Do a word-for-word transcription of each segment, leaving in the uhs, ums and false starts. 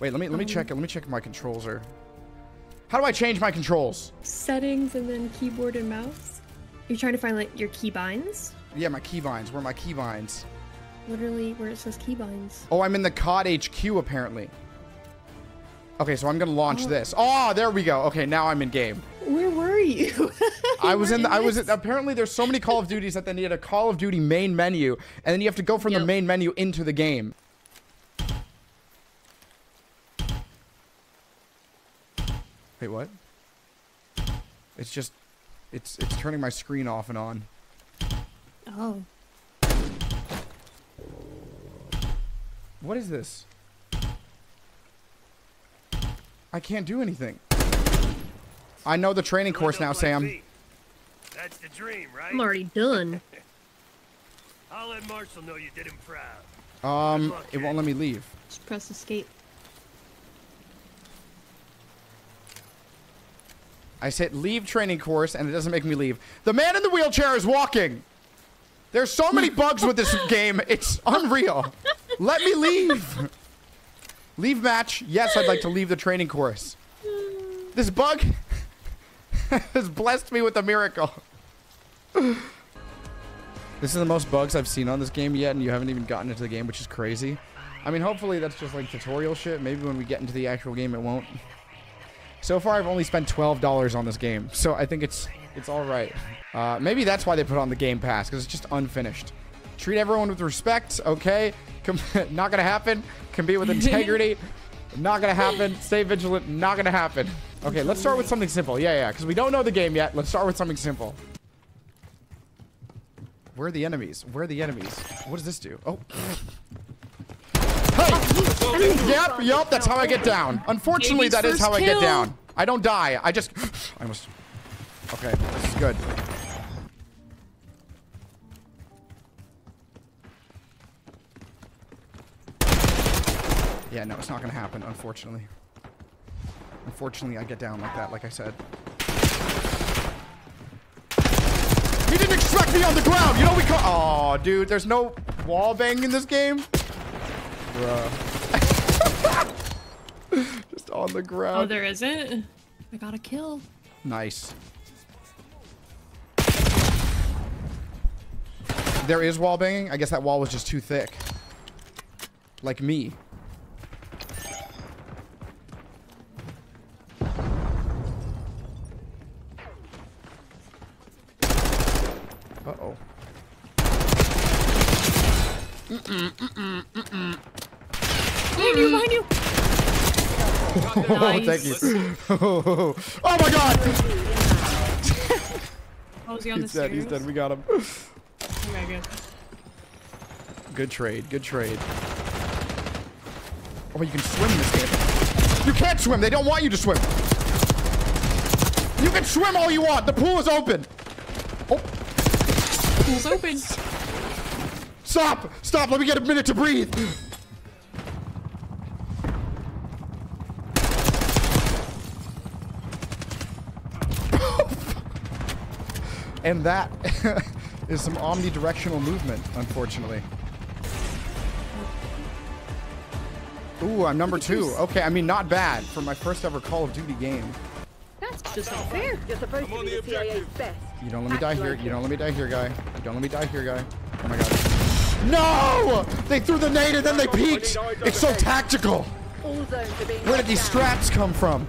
Wait, let me let me um, check it. Let me check my controls are. How do I change my controls? Settings and then keyboard and mouse. You're trying to find like your keybinds? Yeah, my keybinds. Where are my keybinds? Literally where it says keybinds. Oh, I'm in the C O D H Q apparently. Okay, so I'm gonna launch oh. this. Oh, there we go. Okay, now I'm in game. Where were you? I was in. The, I was in, apparently there's so many Call of Duties that they need a Call of Duty main menu, and then you have to go from yep. the main menu into the game. Wait, what? It's just, it's it's turning my screen off and on. Oh. What is this? I can't do anything. I know the training course now, Sam. That's the dream, right? I'm already done. I'll let Marshall know you did him proud. Um, it won't let me leave. Just press escape. I said leave training course, and it doesn't make me leave. The man in the wheelchair is walking. There's so many bugs with this game. It's unreal. Let me leave. Leave match. Yes, I'd like to leave the training course. This bug has blessed me with a miracle. This is the most bugs I've seen on this game yet, and you haven't even gotten into the game, which is crazy. I mean, hopefully that's just like tutorial shit. Maybe when we get into the actual game, it won't. So far, I've only spent twelve dollars on this game, so I think it's it's all right. Uh, maybe that's why they put on the Game Pass, because it's just unfinished. Treat everyone with respect, okay? Com not gonna happen. Compete with integrity. Not gonna happen. Stay vigilant. Not gonna happen. Okay, let's start with something simple. Yeah, yeah, because we don't know the game yet. Let's start with something simple. Where are the enemies? Where are the enemies? What does this do? Oh. Hey! Yep, yep, that's how I get down. Unfortunately, that is how I get down. I don't die. I just... I almost... Okay, this is good. Yeah, no, it's not gonna happen, unfortunately. Unfortunately, I get down like that, like I said. He didn't expect me on the ground! You know we caught- Aw, dude, there's no wall bang in this game? Bruh. Just on the ground. Oh, there isn't? I got a kill. Nice. There is wall banging? I guess that wall was just too thick. Like me. Uh-oh. Mm-mm, mm-mm, mm-mm. Behind you, behind you! Oh, nice. Thank you. Oh, oh my god! Oh, is he on the stairs? He's dead, we got him. Okay, good. Good trade, good trade. Oh, you can swim in this game. You can't swim, they don't want you to swim. You can swim all you want, the pool is open. Oh. Pool's open. Stop! Stop! Let me get a minute to breathe! And that is some omnidirectional movement, unfortunately. Ooh, I'm number two. Okay, I mean, not bad for my first ever Call of Duty game. That's just not fair. You're supposed to be the C I A's best. You don't let me die here. You don't let me die here, guy. You don't let me die here, guy. Oh my god. No! They threw the nade and then they peeked! It's so tactical! Where did these straps come from?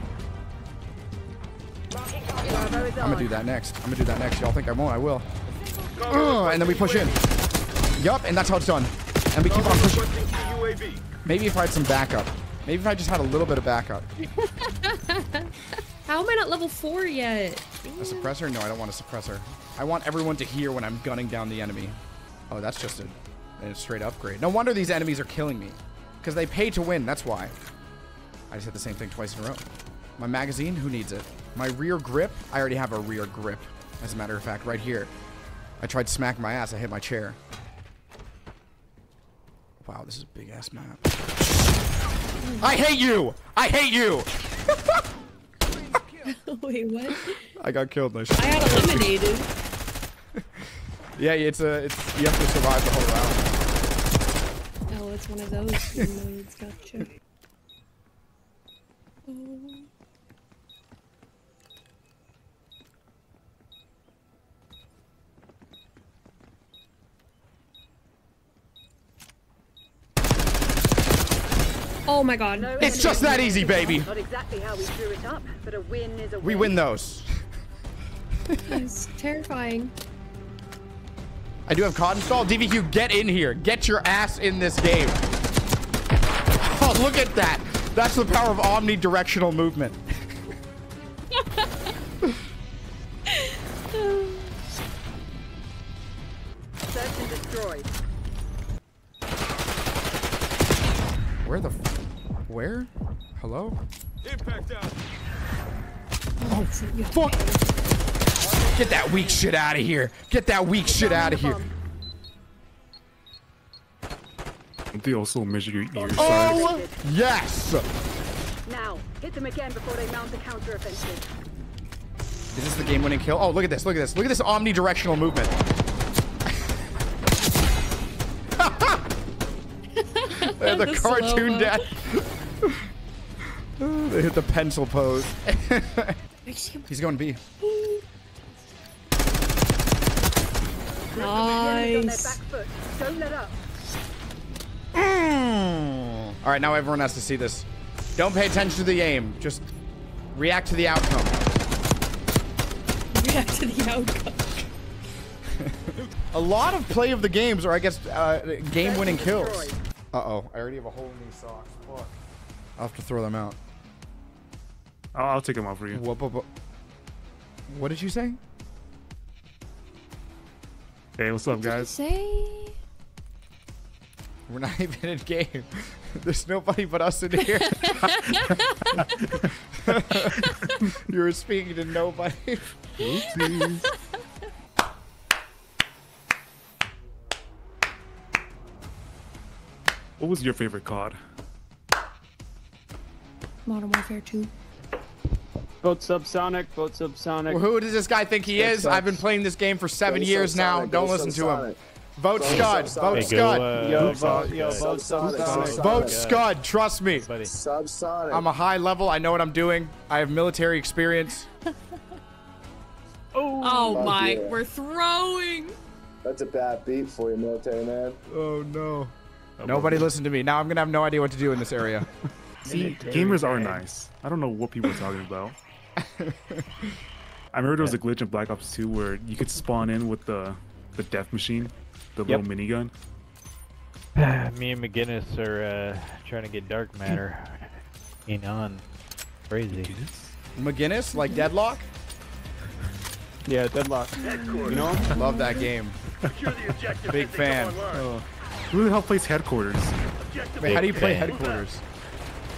I'm gonna do that next. I'm gonna do that next. Y'all think I won't? I will. Uh, and then we push in. Yup, and that's how it's done. And we keep on pushing. Maybe if I had some backup. Maybe if I just had a little bit of backup. How am I not level four yet? A suppressor? No, I don't want a suppressor. I want everyone to hear when I'm gunning down the enemy. Oh, that's just a... And it's straight upgrade. No wonder these enemies are killing me. Because they pay to win, that's why. I just hit the same thing twice in a row. My magazine, who needs it? My rear grip, I already have a rear grip. As a matter of fact, right here. I tried to smack my ass, I hit my chair. Wow, this is a big ass map. I hate you! I hate you! Wait, what? I got killed, no shit. I got eliminated. Yeah, it's a, it's, you have to survive the whole round. Oh, it's one of those. Gotcha. Mm-hmm. Oh my god. No, it's just that easy, baby. Not exactly how we drew it up, but a win is a win. We win those. It's terrifying. I do have C O D installed. D V Q, get in here. Get your ass in this game. Oh, look at that. That's the power of omnidirectional movement. Search and destroy. Where the f where? Hello? Impact out. Oh, fuck. Get that weak shit out of here. Get that weak shit out of here. They also measure your ears. Oh, yes. Now, hit them again before they mount the counter-offensive. Is this the game-winning kill? Oh, look at this. Look at this. Look at this omnidirectional movement. And the, the cartoon death. They hit the pencil pose. He's going B. Nice. Mm. All right, now everyone has to see this. Don't pay attention to the aim. Just react to the outcome. React to the outcome. A lot of play of the games, or I guess uh, game-winning kills. Uh-oh, I already have a hole in these socks. Fuck. I'll have to throw them out. I'll, I'll take them out for you. What, what, what, what did you say? Hey, what's up, what guys? Did you say? We're not even in game. There's nobody but us in here. You were speaking to nobody. Oopsies. What was your favorite C O D? Modern Warfare two. Vote Subsonic, vote Subsonic. Well, who does this guy think he is? I've been playing this game for seven vote years Subsonic, now. Don't listen Subsonic. to him. Vote, vote Scud, vote Scud. Go, uh, yo, vote, yo, vote Subsonic. Subsonic. Vote Scud, trust me. Subsonic. I'm a high level, I know what I'm doing. I have military experience. oh, oh my, dear. We're throwing. That's a bad beat for you, military man. Oh no. Nobody listened to me. Now I'm gonna have no idea what to do in this area. See, gamers are nice. I don't know what people are talking about. I remember there was a glitch in Black Ops two where you could spawn in with the the death machine, the yep. little minigun. Me and McGinnis are uh, trying to get dark matter. You know, crazy. McGinnis, like Deadlock. Yeah, Deadlock. You know, love that game. Big fan. Oh. Really, how plays headquarters? Wait, how do you play headquarters?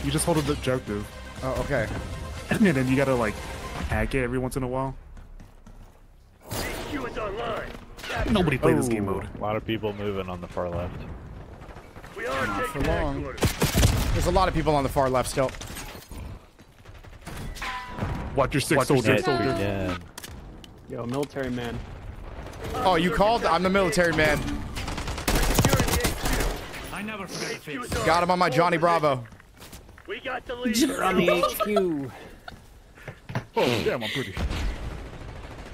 You just hold the objective. Oh, okay. And then you gotta like hack it every once in a while. Nobody played oh, this game mode. A lot of people moving on the far left. We are Not for long. There's a lot of people on the far left still. Watch your six soldiers. Yeah. Yo, military man. Oh, you called? I'm the military man. I never forget the face. Got him on my Johnny Bravo. We got the lead. Johnny H Q. Oh damn, I'm pretty.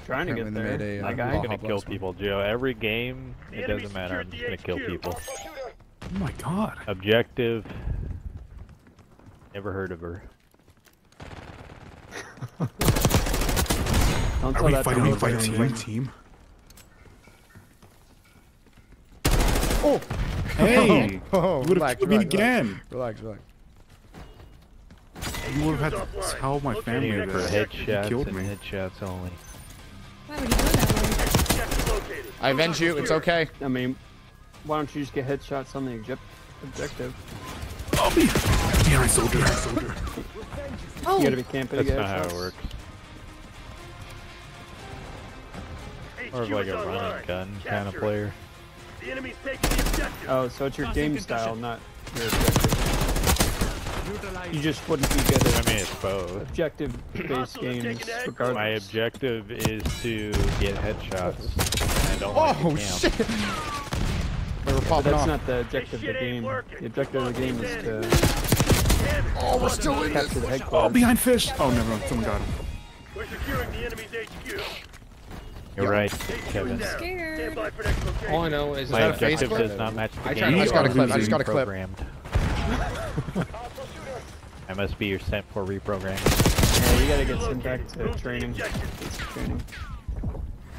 Trying to get there. A, uh, like, I'm gonna kill people, Joe. Every game, it doesn't matter. I'm just gonna kill people. Oh my god. Objective. Never heard of her. Don't Are we fighting the right team? team? Oh. Hey! Oh, you would have killed me again. Relax, relax. You would have had to tell my family that you killed me. Headshots only. Why would you do that? I avenge you. It's okay. I mean, why don't you just get headshots on the objective? Oh, yeah, I soldier, I soldier. Oh, you gotta be camping again. That's not how it works. Or like a running gun kind of player. The enemy's taking the objective. Oh, so it's your game style, not your objective. You just wouldn't be good at I mean, it's both. Objective-based games, regardless. My objective is to get headshots. I don't oh, like shit! They were popping but that's off. Not the objective of the game. The objective of the game is to Oh, we're still in this. Oh, behind fish. Oh, never mind. Someone got him. We're securing the enemy's H Q. You're yep. right, Kevin. Scared. All I know is my is that objective a does not match the I game. I just got a clip. I just got a clip. I must be your sent for reprogramming. Yeah, you gotta get sent back to training. training.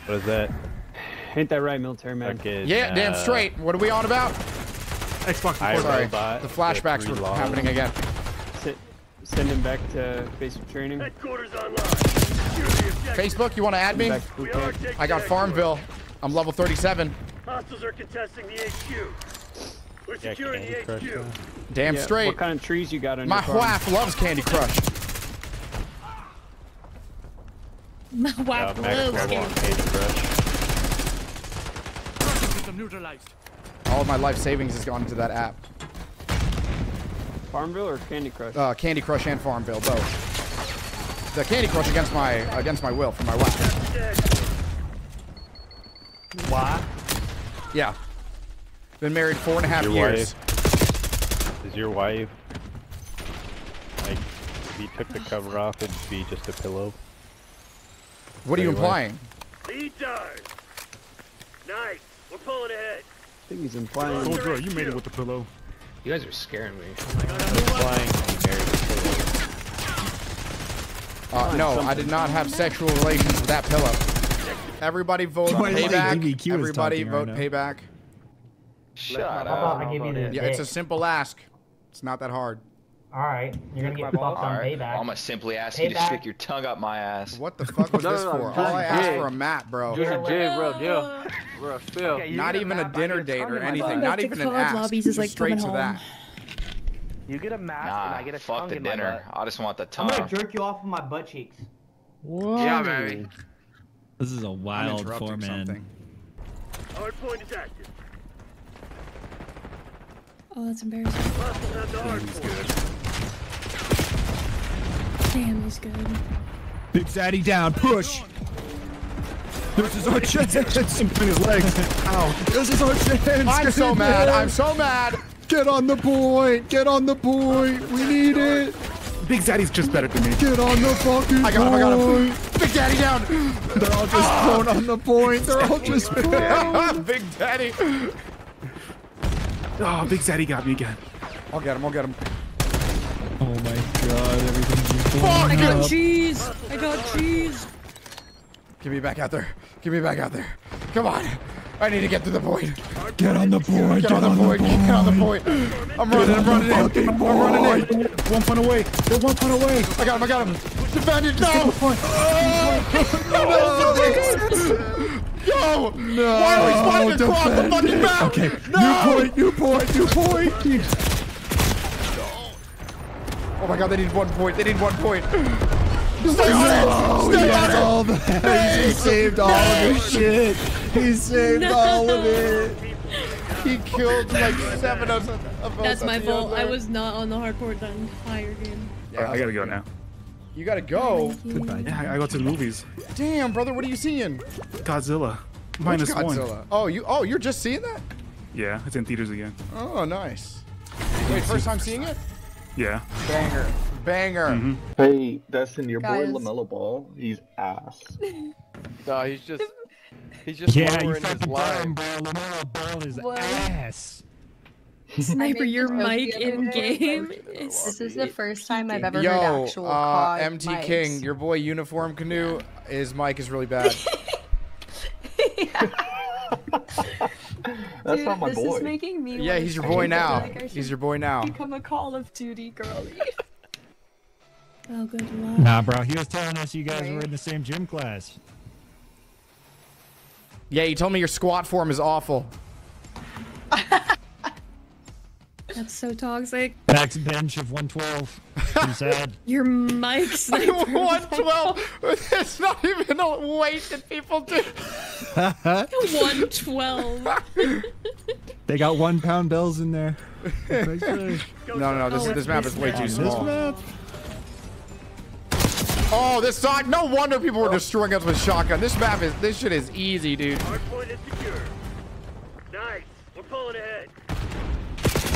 What is that? Ain't that right, military man? Fucking, yeah, uh, damn straight. What are we on about? Xbox. I sorry, the flashbacks were happening again. S send him back to basic training. Headquarters online. Facebook, you want to add me? I got Farmville. I'm level thirty-seven. Hostiles are contesting the H Q. We're securing yeah, the H Q. Crush. Damn yeah, straight. What kind of trees you got on my your wife farm? Loves Candy Crush. My wife yeah, loves Candy Crush. All of my life savings has gone into that app. Farmville or Candy Crush? Uh, Candy Crush and Farmville, both. The Candy Crush against my against my will from my wife. Why? Yeah. Been married four and a half your years. Wife, is your wife like if he took the cover off it'd be just a pillow? What are you implying? He died. Nice. We're pulling ahead. I think he's implying. Soldier, you made it with the pillow. You guys are scaring me. I'm implying. Uh, no, I did not have sexual relations with that pillow. Everybody vote payback. Everybody vote payback. Shut up. I give you this. Yeah, it's a simple ask. It's not that hard. All right, you're gonna get buffed on payback. I'm gonna simply ask you to stick your tongue up my ass. What the fuck was this for? All I asked for a map, bro. Just a jig, bro. Deal. We're a fill. Not even a dinner date or anything. Not even an ask. Just straight to that. You get a mask nah, and I get a fuck tongue the in dinner. My butt. I just want the tongue. I'm gonna jerk you off with my butt cheeks. Whoa. Yeah, baby. This is a wild four man. Hard point is active. Oh, that's embarrassing. Damn, he's good. Damn, he's good. Big Zaddy down. Push. There's his own chance. Something his legs. Ow. There's his own chance. I'm so mad. I'm so mad. Get on the point! Get on the point! We need it! Big Zaddy's just better than me. Get on the fucking point! I got him, I got him! Big Daddy down! They're all just ah! thrown on the point! They're all just thrown! Big Daddy! Oh, Big Zaddy got me again. I'll get him, I'll get him. Oh my god, everything's fuck! I got up. cheese! I got cheese! Get me back out there. Get me back out there. Come on! I need to get to the point. Get on the point. Get, get on, on the point. point. Get on the point. I'm running. I'm running in. I'm running in. One point away. They're one point away. I got him. I got him. Defend it. No. Oh, no. No. No. Why are we fighting across the fucking map? Okay. No. New point. New point. New point. Oh my god. They need one point. They need one point. Stay on it. Stay on it. He saved all of his shit. He saved no. all of it. He killed like seven of us. That's my fault. I was not on the hardcore the entire game. Yeah, right, I gotta go now. You gotta go? Goodbye. Yeah, I go to the movies. Damn, brother, what are you seeing? Godzilla. Minus Godzilla? one. Oh, you, oh, you're just seeing that? Yeah, it's in theaters again. Oh, nice. Wait, first time seeing it? Yeah. Banger. Banger. Mm-hmm. Hey, Destin, your Guys. boy LaMelo Ball, he's ass. No, he's just... He's just yeah, lowering his line. LaMelo Ball is what? ass. Sniper, your mic in game. This is the first time I've ever Yo, heard actual uh, M T mics. King, your boy Uniform Canoe, yeah. his mic is really bad. That's Dude, not my this boy. Is making me yeah, he's your boy now. Like he's your boy now. Become a Call of Duty girlie. Oh, good luck. Nah, bro, he was telling us you guys right. were in the same gym class. Yeah, you told me your squat form is awful. That's so toxic. Max bench of one twelve. I'm sad. Your mic sniper. one twelve? That's not even a weight that people do. one twelve. They got one pound bells in there. No, no, no. This, oh, this map is way too small. This map? Oh, this side! No wonder people were destroying us with shotgun. This map is, this shit is easy, dude. Hard point is secure. Nice. We're pulling ahead.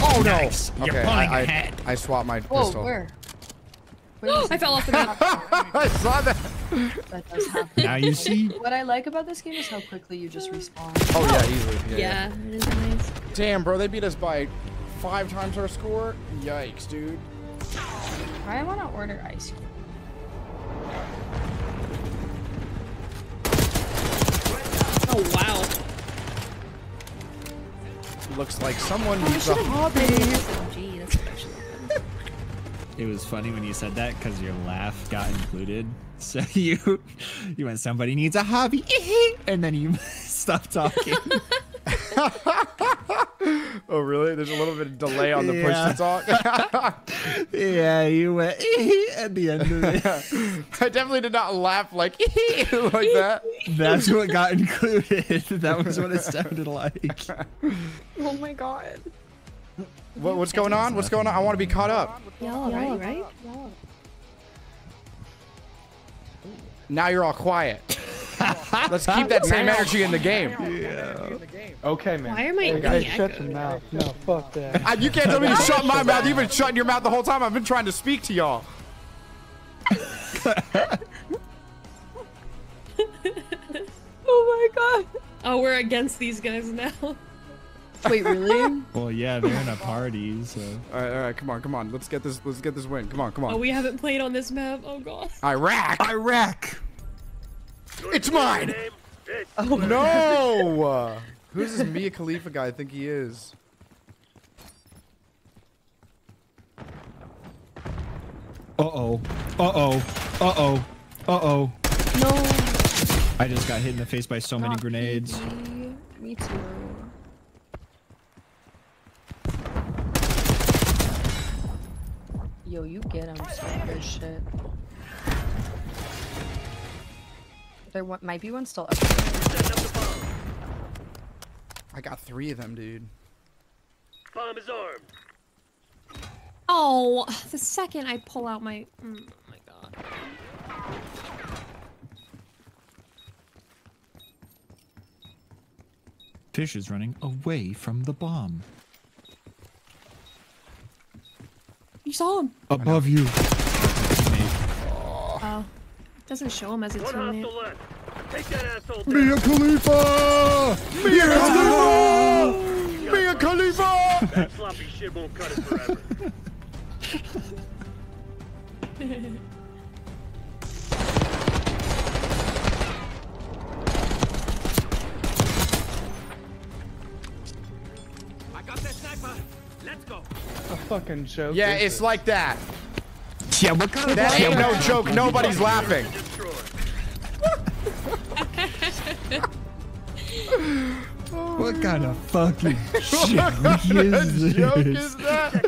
Oh no! Nice. Okay, You're pulling I, ahead. I, I swapped my Whoa, pistol. Where? Where I fell off the map. I saw that. That does happen. Now you see. What I like about this game is how quickly you just respawn. Oh yeah, easily. Yeah, yeah, yeah. It is nice. Damn, bro, they beat us by five times our score. Yikes, dude. I want to order ice cream. Oh wow. Looks like someone needs a hobby. Gee, that's what it was funny when you said that because your laugh got included. So you, you went, somebody needs a hobby, and then you stopped talking. Oh really? There's a little bit of delay on the yeah. push to talk. Yeah, you went at the end of it. I definitely did not laugh like like that. That's what got included. That was what it sounded like. Oh my god. What, what's going on? What's going on? I want to be caught up. Y'all yeah, right? right? Yeah. Now you're all quiet. Let's keep that same energy in the game. Yeah. Okay, man. Why am I? Hey, guys, shut your mouth. No, fuck that. I, you can't tell me to shut my mouth. You've been shutting your mouth the whole time. I've been trying to speak to y'all. Oh my god. Oh, we're against these guys now. Wait, really? Well, yeah, they're in a party, so. All right, all right, come on, come on. Let's get this. Let's get this win. Come on, come on. Oh, we haven't played on this map. Oh god. Iraq. Iraq. It's mine! Oh no! Uh, who's this Mia Khalifa guy? I think he is. Uh-oh. Uh-oh. Uh-oh. Uh-oh. No. I just got hit in the face by so Not many grenades. Easy. Me too. Yo, you get him. Stop shit. There one, might be one still up there. I got three of them, dude. Bomb is armed. Oh, the second I pull out my... Mm, oh my god. Fish is running away from the bomb. You saw him. Above you. Oh. oh. Doesn't show him as it's running. Mia Khalifa! Mia Khalifa! Mia Khalifa! That sloppy shit won't cut it forever. I got that sniper. Let's go. A fucking joke. Yeah, it's it? like that. Yeah, what kind of that ain't no joke. Nobody's laughing. What kind of fucking joke, is, joke is that?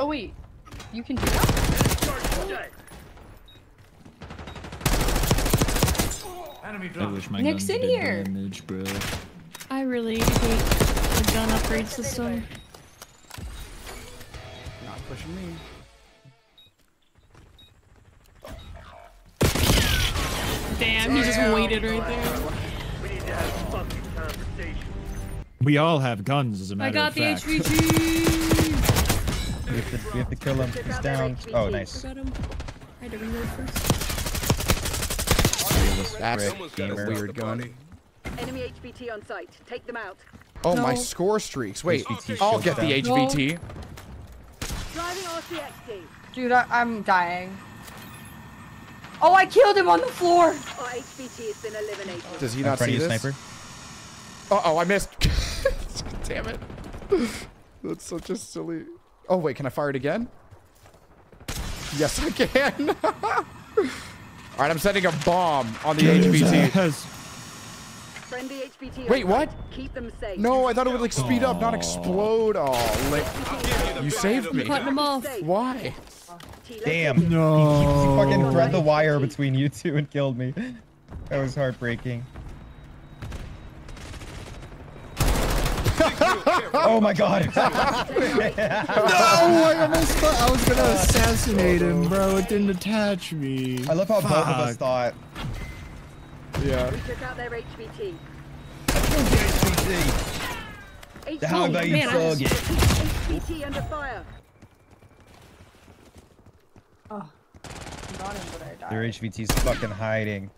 Oh wait, you can do that. I wish my Nick's in here. Damage, bro. I really hate the gun upgrade system. Pushing me. Damn, he just waited right there. We need to have a fucking conversation. We all have guns, as a matter of fact. I got the H V G! we, have to, we have to kill him. He's down. Oh, nice. I had to reload first. That's a weird gun. Enemy H B T on site. Take them out. Oh, no. My score streaks. Wait, I'll get the H B T. Dude, I, I'm dying. Oh, I killed him on the floor! Oh, H B T has been eliminated. Does he not see this? Sniper. Uh oh, I missed. Damn it. That's such a silly. Oh wait, can I fire it again? Yes, I can. All right, I'm sending a bomb on the H B T. Yes. Friendly H B T. Wait, what? Keep them safe. No, I thought it would like speed Aww. up, not explode. Oh, like, you saved me. Cut them off. Why? Damn. No. He fucking thread the wire between you two and killed me. That was heartbreaking. Oh my god. No, I almost thought I was gonna assassinate him, bro. It didn't attach me. I love how Fuck. both of us thought. Yeah. We took out their H B T. How about you plug it? H P T under fire. Oh, I got him, but I died. Their H V T's fucking hiding.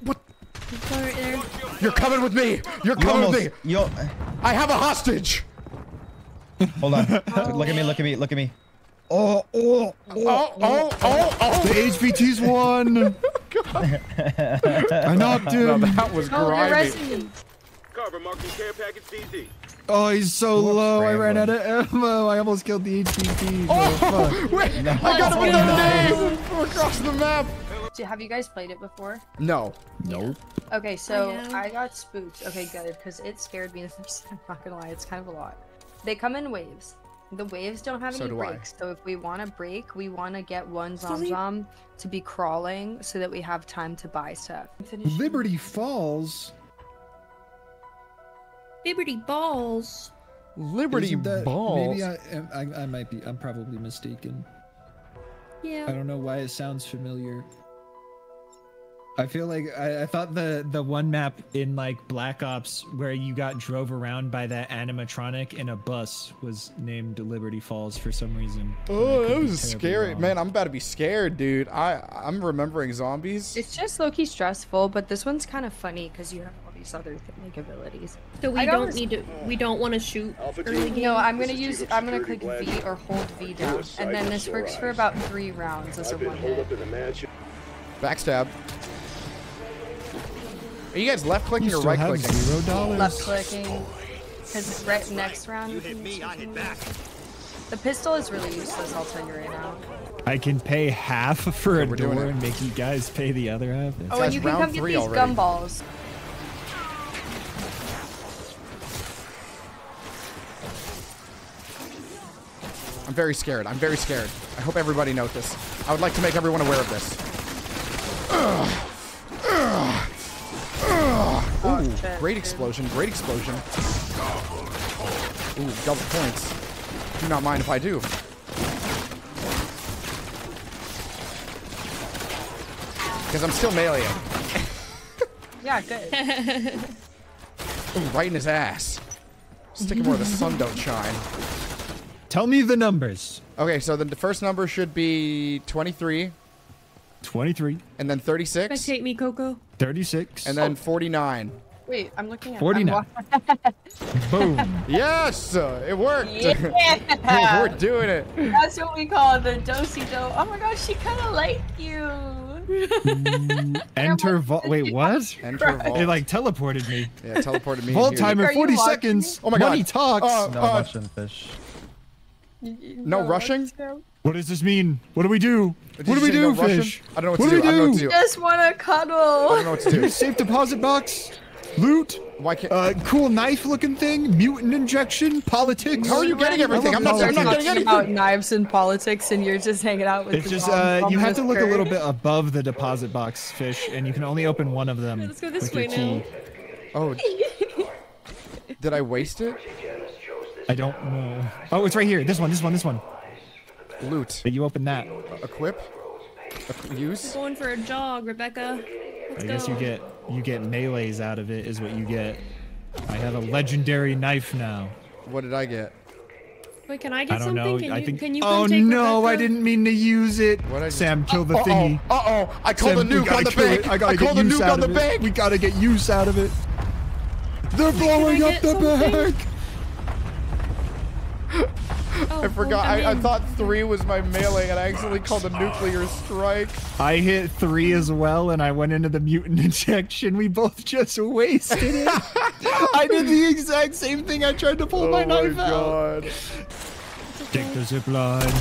What? You're coming with me. You're coming almost, with me. You I have a hostage. Hold on. Oh. Look at me. Look at me. Look at me. Oh, oh, oh, oh, oh, oh, oh. The H V T's won. I knocked him. No, that was grimy. Oh, he's so More low. Scramble. I ran out of ammo. I almost killed the H V T. Oh, oh fuck. Wait. No. I got him another name. We're across the map. Have you guys played it before? No. Nope. Okay, so I, I got spooked. Okay, good, because it scared me. I'm not gonna lie, it's kind of a lot. They come in waves. The waves don't have so any do breaks, I. so if we want to break, we want to get one Zomzom to be crawling so that we have time to buy stuff. Liberty Falls. Liberty Balls. Liberty that, Balls. Maybe I, I, I might be. I'm probably mistaken. Yeah. I don't know why it sounds familiar. I feel like I, I thought the the one map in like Black Ops where you got drove around by that animatronic in a bus was named Liberty Falls for some reason. Oh, that was scary, man! I'm about to be scared, dude. I I'm remembering zombies. It's just low-key stressful, but this one's kind of funny because you have all these other like abilities. So we don't, don't need to. We don't want to shoot. No, I'm gonna use. I'm gonna click V or hold V down, and then this works for about three rounds as a one hit. Backstab. Are you guys left clicking or right clicking? Zero dollars. Left clicking. Because right next round. You hit me, I hit back. The pistol is really useless, I'll tell you right now. I can pay half for a door and make you guys pay the other half. Oh, and you can come get these gumballs. I'm very scared. I'm very scared. I hope everybody knows this. I would like to make everyone aware of this. Ugh. Ugh. Ooh, great explosion, great explosion. Ooh, double points. Do not mind if I do. Because I'm still meleeing. Yeah, good. Ooh, right in his ass. Stick him where the sun don't shine. Tell me the numbers. Okay, so the first number should be twenty-three. twenty-three. And then thirty-six. Take me, Coco. thirty-six. And then forty-nine. Wait, I'm looking at forty-nine. Boom. Yes, it worked. Yeah. We're doing it. That's what we call the do-si-do. Oh my gosh, she kind of like you. Enter vault. Wait, what? Enter vault. It like teleported me. Yeah, teleported me. Vault timer, forty seconds. Oh my god. Money talks. Uh, no uh, Russian fish. No, no rushing? What does this mean? What do we do? Did what do we do, no fish? I don't know what, what to do. do. I don't know what to do. Just wanna cuddle. I don't know what to do. Safe deposit box, loot, Why can't uh, cool knife-looking thing, mutant injection, politics. How are you getting everything? I'm not, I'm not getting anything. About knives and politics, and you're just hanging out with. It's just uh, you have to look curd. a little bit above the deposit box, fish, and you can only open one of them. Let's go this way now. Oh, did I waste it? I don't know. Oh, it's right here. This one. This one. This one. Loot. You open that. Equip. Use. We're going for a jog, Rebecca. Let's I guess go. you get you get melees out of it is what you get. I have a legendary knife now. What did I get? Wait, can I get I don't something? Know. Can I you, think... can you oh take no, Rebecca? I didn't mean to use it. What I... Sam, kill the uh, thingy. Uh oh, uh oh, I called Sam, the nuke on the bank. It. I, I called the nuke on the bank. We gotta get use out of it. They're blowing up the something? bank. Oh, I forgot. I, mean, I, I thought three was my melee, and I accidentally called a nuclear strike. I hit three as well, and I went into the mutant injection. We both just wasted it. I did the exact same thing. I tried to pull oh my knife my God. out. Take the zipline.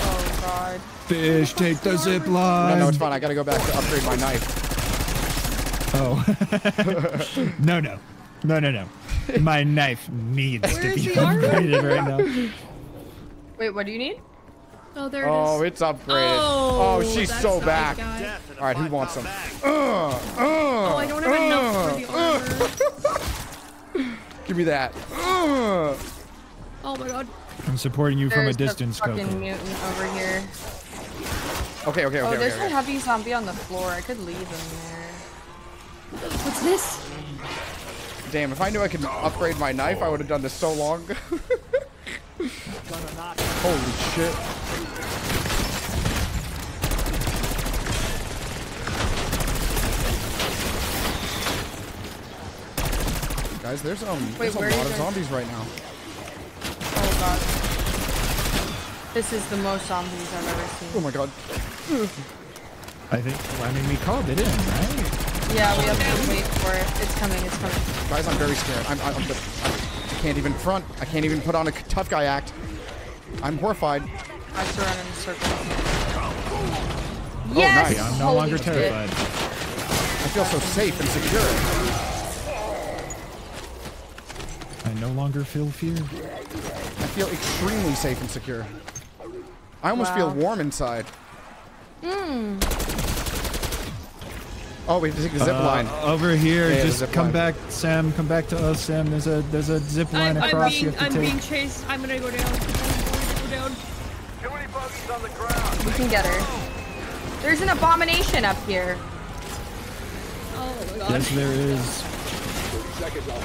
Oh, God. Fish, take the zipline. No, no, it's fine. I gotta go back to upgrade my knife. Oh. No, no. No, no, no. My knife needs Where to be upgraded right now. Wait, what do you need? Oh, there it is. Oh, it's upgraded. Oh, oh she's so back. All right, who wants some? Uh, uh, oh, I don't have uh, enough for the armor. Give me that. Uh. Oh my god. I'm supporting you There's from a distance, Coco. There's a fucking mutant over here. Okay, okay, okay. Oh, there's okay, a okay. heavy zombie on the floor. I could leave him there. What's this? Damn, if I knew I could upgrade my knife, I would have done this so long. Holy shit. Guys, there's um Wait, there's a lot of zombies right now. Oh god. This is the most zombies I've ever seen. Oh my god. I think well, I mean we called it in, right? Yeah, we have to wait for it. It's coming, it's coming. Guys, I'm very scared. I'm I'm, I'm the, I can't even front. I can't even put on a tough guy act. I'm horrified. I surround in a circle. Oh, yes! Nice. I'm no Holy longer shit. terrified. I feel so safe and secure. I no longer feel fear. I feel extremely safe and secure. I almost wow. feel warm inside. Mm. Oh, we have to take the zip uh, line. Over here, yeah, just come line. back, Sam. Come back to us, Sam. There's a there's a zip line I'm, across. I'm being, you have to I'm take. being chased. I'm gonna go down. I'm gonna go down. Too many bugs on the ground. We can get her. There's an abomination up here. Oh my god. Yes, there is. thirty seconds off.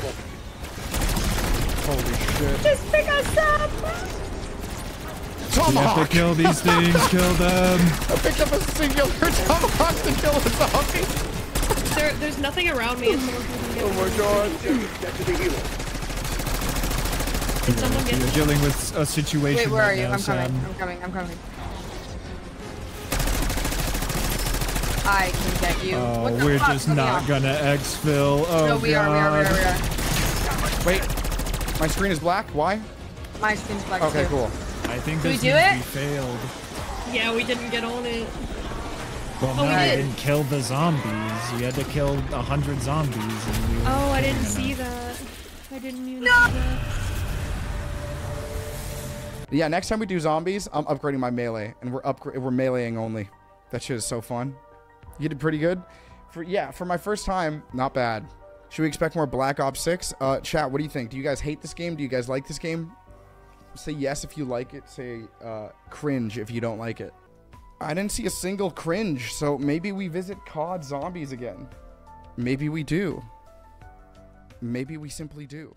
Holy shit. Just pick us up! Tomahawk! You have to kill these things, kill them! I picked up a singular tomahawk to kill a zombie! There, there's nothing around me. Oh my god. Did someone get You're dealing with a situation Wait, where right are you? Now, I'm Sam. coming, I'm coming, I'm coming. I can get you. Oh, what the we're fuck? just Come not gonna exfil. Oh, no, we god. are, we are, we are, we are. Wait. My screen is black. Why? My screen's black. Okay, too. cool. I think this we do it? We failed. Yeah, we didn't get on it. Well, oh, no, we did. didn't kill the zombies. You had to kill a hundred zombies. And we oh, I didn't see enough. that. I didn't even no. see that. Yeah, next time we do zombies, I'm upgrading my melee, and we're upgra we're meleeing only. That shit is so fun. You did pretty good. For yeah, for my first time, not bad. Should we expect more Black Ops six? Uh, chat, what do you think? Do you guys hate this game? Do you guys like this game? Say yes if you like it. Say uh, cringe if you don't like it. I didn't see a single cringe, so maybe we visit C O D Zombies again. Maybe we do. Maybe we simply do.